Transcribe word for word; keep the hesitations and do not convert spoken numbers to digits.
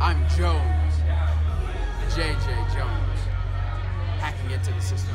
I'm Jones, J J Jones, hacking into the system.